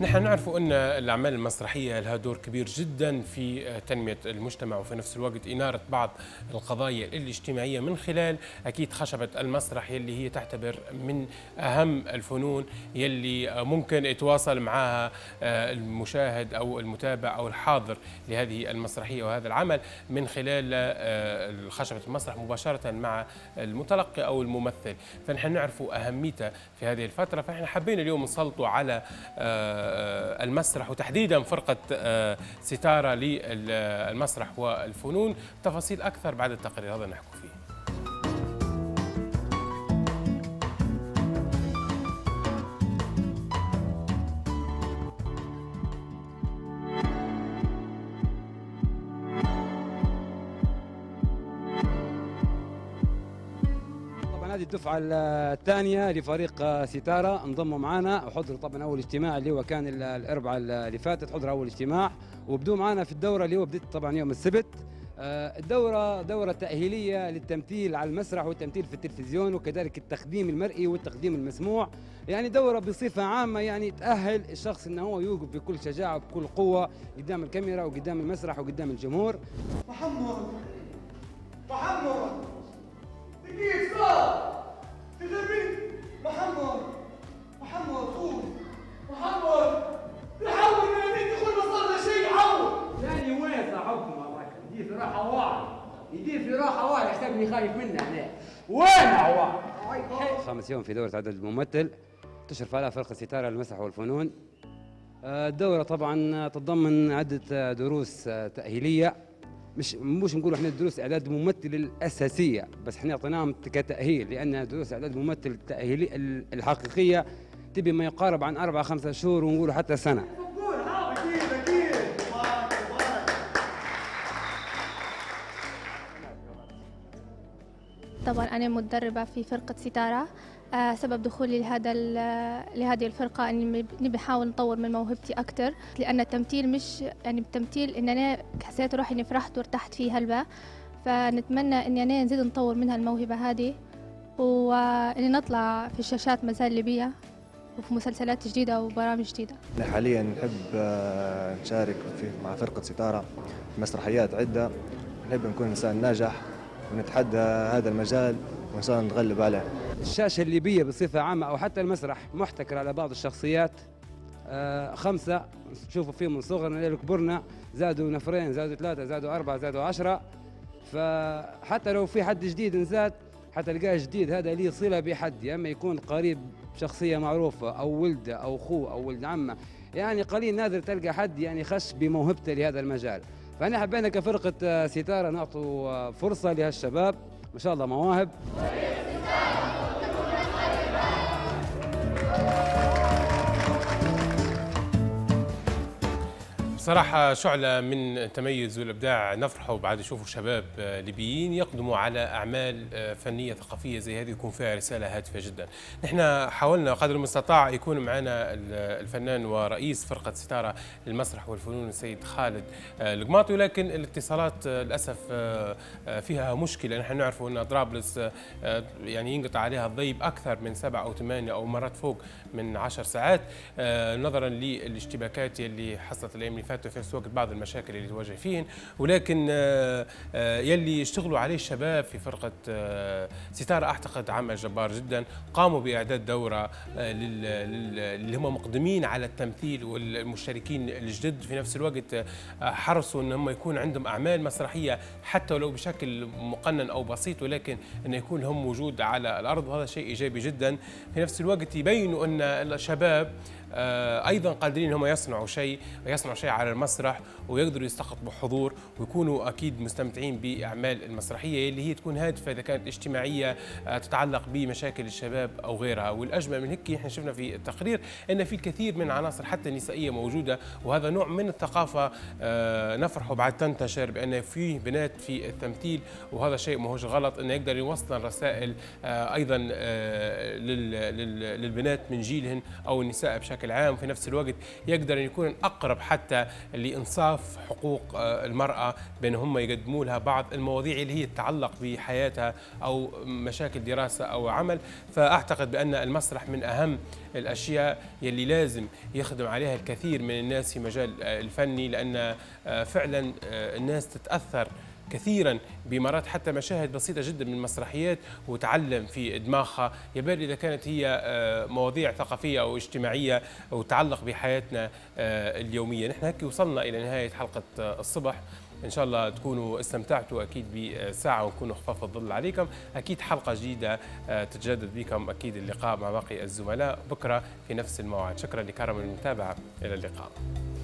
نحن نعرف أن الأعمال المسرحية لها دور كبير جدا في تنمية المجتمع وفي نفس الوقت إنارة بعض القضايا الاجتماعية من خلال أكيد خشبة المسرح يلي هي تعتبر من أهم الفنون يلي ممكن يتواصل معها المشاهد أو المتابع أو الحاضر لهذه المسرحية وهذا العمل من خلال خشبة المسرح مباشرة مع المتلقي أو الممثل، فنحن نعرف أهميتها في هذه الفترة. فنحن حابين اليوم نسلطوا على المسرح وتحديدا فرقة ستارة للمسرح والفنون، تفاصيل أكثر بعد التقرير هذا نحكي فيه. هذه الدفعة الثانية لفريق ستارة انضموا معنا وحضروا طبعا أول اجتماع اللي هو كان الأربعاء اللي فاتت، حضروا أول اجتماع وبدوا معنا في الدورة اللي هو بدت طبعا يوم السبت. الدورة دورة تأهيلية للتمثيل على المسرح والتمثيل في التلفزيون وكذلك التقديم المرئي والتقديم المسموع، يعني دورة بصفة عامة يعني تأهل الشخص أنه هو يوقف بكل شجاعة وبكل قوة قدام الكاميرا وقدام المسرح وقدام الجمهور. محمد دقيق صار تدري محمد طول تحاول اني تقول صار شيء عوض ثاني وين صاحبكم هذاك يدي في راحه واعر حسبني خايف منه هنا وين عوار. خامس يوم في دوره عدد الممثل تشرف على فرقه ستاره المسرح والفنون. الدوره طبعا تتضمن عده دروس تاهيليه، مش نقولوا احنا دروس اعداد ممثل الاساسيه، بس احنا اعطيناهم كتاهيل لان دروس اعداد ممثل التاهيليه الحقيقيه تبي ما يقارب عن 4-5 شهور ونقولوا حتى سنه. طبعا انا متدربه في فرقه ستاره، سبب دخولي لهذه الفرقه اني بحاول نطور من موهبتي اكثر، لان التمثيل مش يعني التمثيل ان انا حسيت روحي اني فرحت وارتحت فيه هلبة، فنتمنى اني انا نزيد نطور منها الموهبه هذه واني نطلع في الشاشات مازال اللي بيها وفي مسلسلات جديده وبرامج جديده. حاليا نحب نشارك مع فرقه ستاره مسرحيات عده، نحب نكون انسان ناجح ونتحدى هذا المجال وان شاء الله نتغلب عليه. الشاشه الليبيه بصفه عامه او حتى المسرح محتكر على بعض الشخصيات، 5 نشوفوا فيهم من صغرنا لين كبرنا، زادوا نفرين زادوا 3 زادوا 4 زادوا 10، فحتى لو في حد جديد انزاد حتلقاه جديد هذا ليه صله بحد، يا اما يكون قريب شخصيه معروفه او ولده او اخوه او ولد عمه، يعني قليل نادر تلقى حد يعني خش بموهبته لهذا المجال. فاحنا حبينا كفرقه ستاره نعطوا فرصه لهالشباب ما شاء الله مواهب. صراحة شعلة من التميز والإبداع نفرحوا بعد نشوفوا شباب ليبيين يقدموا على أعمال فنية ثقافية زي هذه يكون فيها رسالة هادفة جدا. نحن حاولنا قدر المستطاع يكون معنا الفنان ورئيس فرقة ستارة للمسرح والفنون السيد خالد القماطي، ولكن الاتصالات للأسف فيها مشكلة. نحن نعرف أن طرابلس يعني ينقطع عليها الضيب أكثر من 7 أو 8 أو مرات فوق من 10 ساعات نظرا للاشتباكات اللي حصلت الأيام اللي فاتت في نفس الوقت بعض المشاكل اللي تواجه فيهن، ولكن يلي اشتغلوا عليه الشباب في فرقة ستارة أعتقد عمل جبار جدا. قاموا بإعداد دورة اللي هم مقدمين على التمثيل والمشتركين الجدد، في نفس الوقت حرصوا أن هم يكون عندهم أعمال مسرحية حتى ولو بشكل مقنن أو بسيط، ولكن أن يكون لهم وجود على الأرض وهذا شيء إيجابي جدا. في نفس الوقت يبينوا أن الشباب أيضا قادرين هم يصنعوا شيء على المسرح ويقدروا يستقطبوا حضور ويكونوا أكيد مستمتعين بأعمال المسرحية اللي هي تكون هادفة إذا كانت اجتماعية تتعلق بمشاكل الشباب أو غيرها. والأجمل من هيك احنا شفنا في التقرير أن في الكثير من عناصر حتى نسائية موجودة، وهذا نوع من الثقافة نفرحه بعد تنتشر بأن فيه بنات في التمثيل، وهذا شيء ما هوش غلط أنه يقدر يوصل رسائل أيضا للبنات من جيلهن أو النساء بشكل بشكل عام، وفي نفس الوقت يقدر أن يكون أقرب حتى لإنصاف حقوق المرأة بأن هم يقدموا لها بعض المواضيع اللي هي تتعلق بحياتها أو مشاكل دراسة أو عمل. فأعتقد بأن المسرح من أهم الأشياء يلي لازم يخدم عليها الكثير من الناس في مجال الفني، لأن فعلا الناس تتأثر كثيرا بمرات حتى مشاهد بسيطة جدا من المسرحيات وتعلم في دماغها، يبالي إذا كانت هي مواضيع ثقافية أو اجتماعية وتتعلق بحياتنا اليومية. نحن هيك وصلنا إلى نهاية حلقة الصبح، إن شاء الله تكونوا استمتعتوا أكيد بساعة ونكونوا خفاف الظل عليكم. أكيد حلقة جديدة تتجدد بكم، أكيد اللقاء مع باقي الزملاء بكرة في نفس الموعد. شكرا لكرم المتابعة، إلى اللقاء.